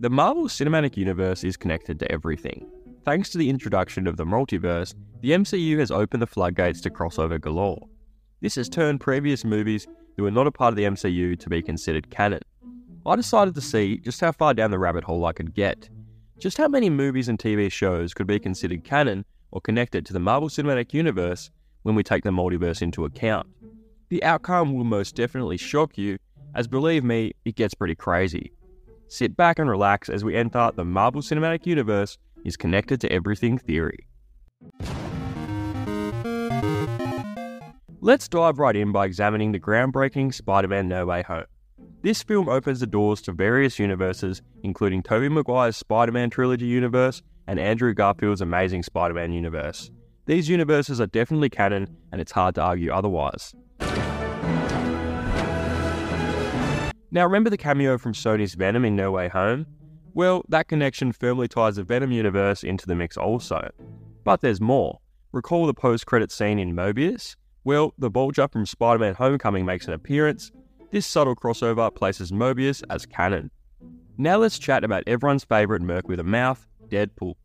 The Marvel Cinematic Universe is connected to everything. Thanks to the introduction of the multiverse, the MCU has opened the floodgates to crossover galore. This has turned previous movies that were not a part of the MCU to be considered canon. I decided to see just how far down the rabbit hole I could get. Just how many movies and TV shows could be considered canon or connected to the Marvel Cinematic Universe when we take the multiverse into account. The outcome will most definitely shock you, as believe me, it gets pretty crazy. Sit back and relax as we enter the Marvel Cinematic Universe is connected to everything theory. Let's dive right in by examining the groundbreaking Spider-Man No Way Home. This film opens the doors to various universes, including Tobey Maguire's Spider-Man trilogy universe and Andrew Garfield's Amazing Spider-Man universe. These universes are definitely canon, and it's hard to argue otherwise. Now, remember the cameo from Sony's Venom in No Way Home? Well, that connection firmly ties the Venom universe into the mix also. But there's more. Recall the post-credit scene in Morbius? Well, the Vulture from Spider-Man Homecoming makes an appearance. This subtle crossover places Morbius as canon. Now let's chat about everyone's favourite merc with a mouth, Deadpool.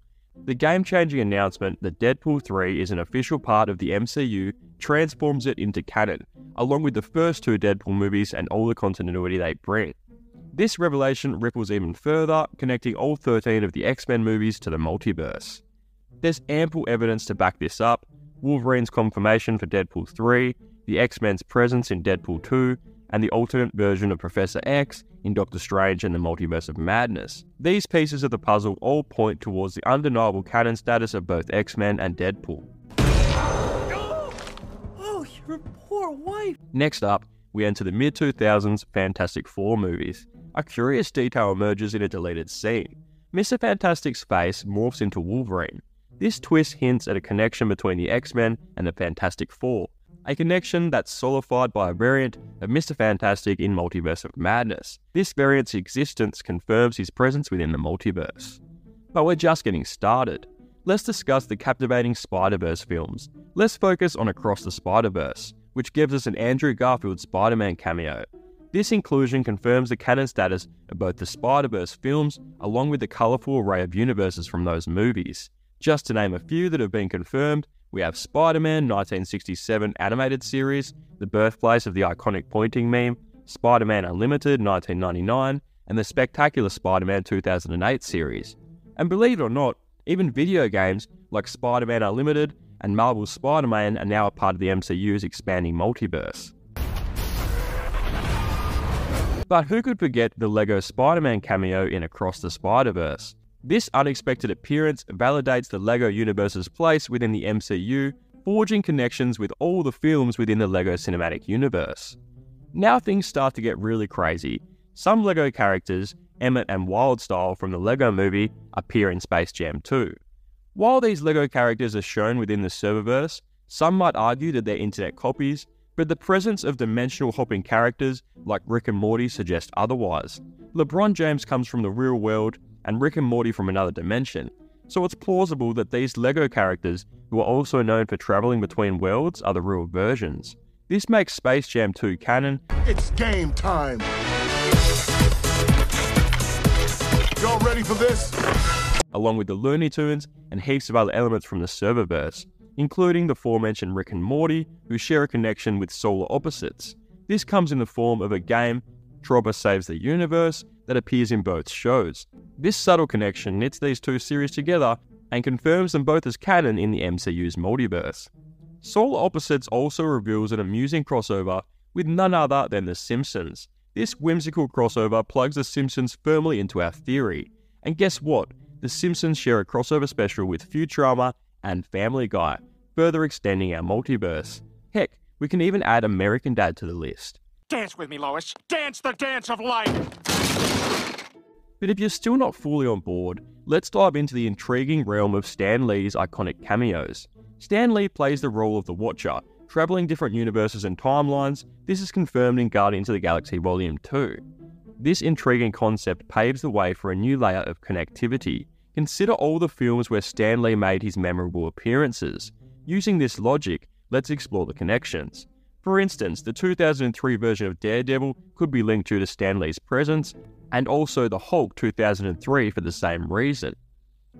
The game-changing announcement that Deadpool 3 is an official part of the MCU transforms it into canon, along with the first two Deadpool movies and all the continuity they bring. This revelation ripples even further, connecting all 13 of the X-Men movies to the multiverse. There's ample evidence to back this up: Wolverine's confirmation for Deadpool 3, the X-Men's presence in Deadpool 2, and the alternate version of Professor X in Doctor Strange and the Multiverse of Madness. These pieces of the puzzle all point towards the undeniable canon status of both X-Men and Deadpool. Oh, you're a poor wife! Next up, we enter the mid-2000s Fantastic Four movies. A curious detail emerges in a deleted scene. Mr. Fantastic's face morphs into Wolverine. This twist hints at a connection between the X-Men and the Fantastic Four, a connection that's solidified by a variant of Mr. Fantastic in Multiverse of Madness. This variant's existence confirms his presence within the multiverse. But we're just getting started. Let's discuss the captivating Spider-Verse films. Let's focus on Across the Spider-Verse, which gives us an Andrew Garfield Spider-Man cameo. This inclusion confirms the canon status of both the Spider-Verse films, along with the colourful array of universes from those movies. Just to name a few that have been confirmed, we have Spider-Man 1967 animated series, the birthplace of the iconic pointing meme, Spider-Man Unlimited 1999, and the spectacular Spider-Man 2008 series. And believe it or not, even video games like Spider-Man Unlimited and Marvel's Spider-Man are now a part of the MCU's expanding multiverse. But who could forget the LEGO Spider-Man cameo in Across the Spider-Verse? This unexpected appearance validates the LEGO universe's place within the MCU, forging connections with all the films within the LEGO Cinematic Universe. Now things start to get really crazy. Some LEGO characters, Emmett and Wildstyle from the LEGO movie, appear in Space Jam 2. While these LEGO characters are shown within the serververse, some might argue that they're internet copies, but the presence of dimensional hopping characters like Rick and Morty suggests otherwise. LeBron James comes from the real world, and Rick and Morty from another dimension, so it's plausible that these LEGO characters, who are also known for travelling between worlds, are the real versions. This makes Space Jam 2 canon. It's game time! Y'all ready for this? Along with the Looney Tunes and heaps of other elements from the serververse, including the aforementioned Rick and Morty, who share a connection with Solar Opposites. This comes in the form of a game, Tropper Saves the Universe, that appears in both shows. This subtle connection knits these two series together and confirms them both as canon in the MCU's multiverse. Solar Opposites also reveals an amusing crossover with none other than The Simpsons. This whimsical crossover plugs The Simpsons firmly into our theory. And guess what? The Simpsons share a crossover special with Futurama and Family Guy, further extending our multiverse. Heck, we can even add American Dad to the list. Dance with me, Lois. Dance the dance of life. But if you're still not fully on board, let's dive into the intriguing realm of Stan Lee's iconic cameos. Stan Lee plays the role of the Watcher, travelling different universes and timelines. This is confirmed in Guardians of the Galaxy Volume 2. This intriguing concept paves the way for a new layer of connectivity. Consider all the films where Stan Lee made his memorable appearances. Using this logic, let's explore the connections. For instance, the 2003 version of Daredevil could be linked due to Stan Lee's presence, and also The Hulk 2003 for the same reason.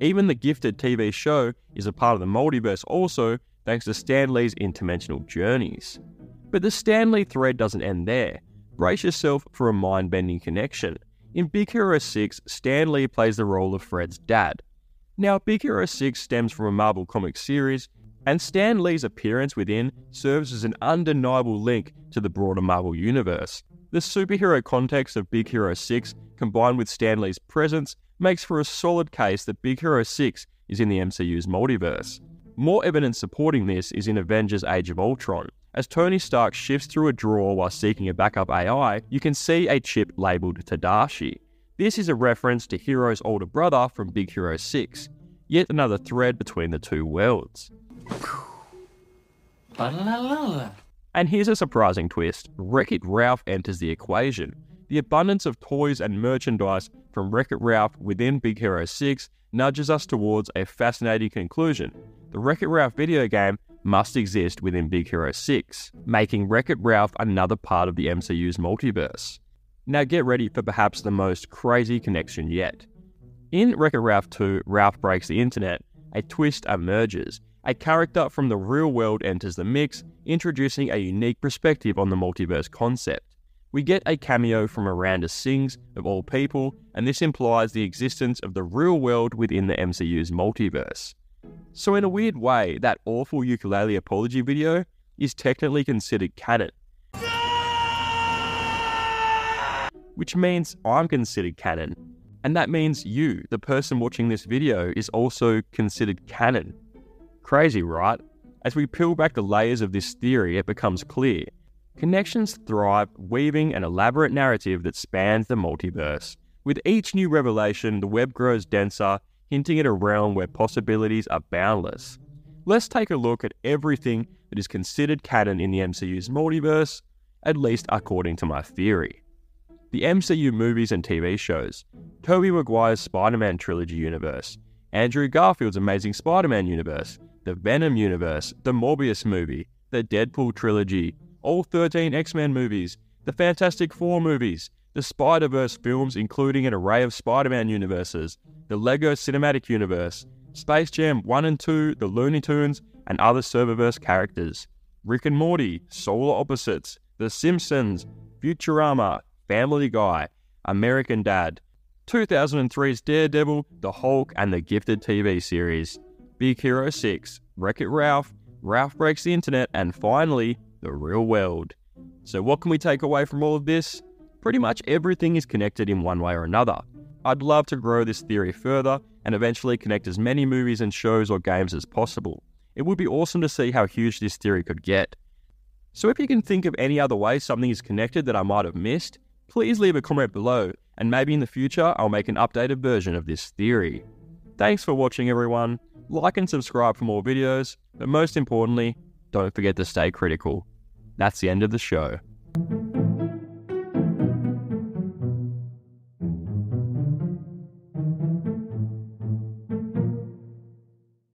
Even The Gifted TV show is a part of the multiverse also, thanks to Stan Lee's interdimensional journeys. But the Stan Lee thread doesn't end there. Brace yourself for a mind-bending connection. In Big Hero 6, Stan Lee plays the role of Fred's dad. Now, Big Hero 6 stems from a Marvel comic series, and Stan Lee's appearance within serves as an undeniable link to the broader Marvel universe. The superhero context of Big Hero 6, combined with Stan Lee's presence, makes for a solid case that Big Hero 6 is in the MCU's multiverse. More evidence supporting this is in Avengers Age of Ultron. As Tony Stark shifts through a drawer while seeking a backup AI, you can see a chip labelled Tadashi. This is a reference to Hero's older brother from Big Hero 6. Yet another thread between the two worlds. And here's a surprising twist. Wreck-It Ralph enters the equation. The abundance of toys and merchandise from Wreck-It Ralph within Big Hero 6 nudges us towards a fascinating conclusion. The Wreck-It Ralph video game must exist within Big Hero 6, making Wreck-It Ralph another part of the MCU's multiverse. Now get ready for perhaps the most crazy connection yet. In Wreck-It Ralph 2, Ralph Breaks the Internet, a twist emerges. A character from the real world enters the mix, introducing a unique perspective on the multiverse concept. We get a cameo from Miranda Sings, of all people, and this implies the existence of the real world within the MCU's multiverse. So in a weird way, that awful ukulele apology video is technically considered canon. Which means I'm considered canon. And that means you, the person watching this video, is also considered canon. Crazy, right? As we peel back the layers of this theory, it becomes clear. Connections thrive, weaving an elaborate narrative that spans the multiverse. With each new revelation, the web grows denser, hinting at a realm where possibilities are boundless. Let's take a look at everything that is considered canon in the MCU's multiverse, at least according to my theory. The MCU movies and TV shows, Tobey Maguire's Spider-Man trilogy universe, Andrew Garfield's Amazing Spider-Man universe, the Venom universe, the Morbius movie, the Deadpool trilogy, all 13 X-Men movies, the Fantastic Four movies, the Spider-Verse films including an array of Spider-Man universes, the LEGO Cinematic Universe, Space Jam 1 and 2, the Looney Tunes, and other Spider-Verse characters, Rick and Morty, Solar Opposites, The Simpsons, Futurama, Family Guy, American Dad, 2003's Daredevil, The Hulk, and The Gifted TV series, Big Hero 6, Wreck-It Ralph, Ralph Breaks the Internet, and finally, the real world. So what can we take away from all of this? Pretty much everything is connected in one way or another. I'd love to grow this theory further and eventually connect as many movies and shows or games as possible. It would be awesome to see how huge this theory could get. So if you can think of any other way something is connected that I might have missed, please leave a comment below, and maybe in the future I'll make an updated version of this theory. Thanks for watching everyone, like and subscribe for more videos, but most importantly, don't forget to stay critical. That's the end of the show.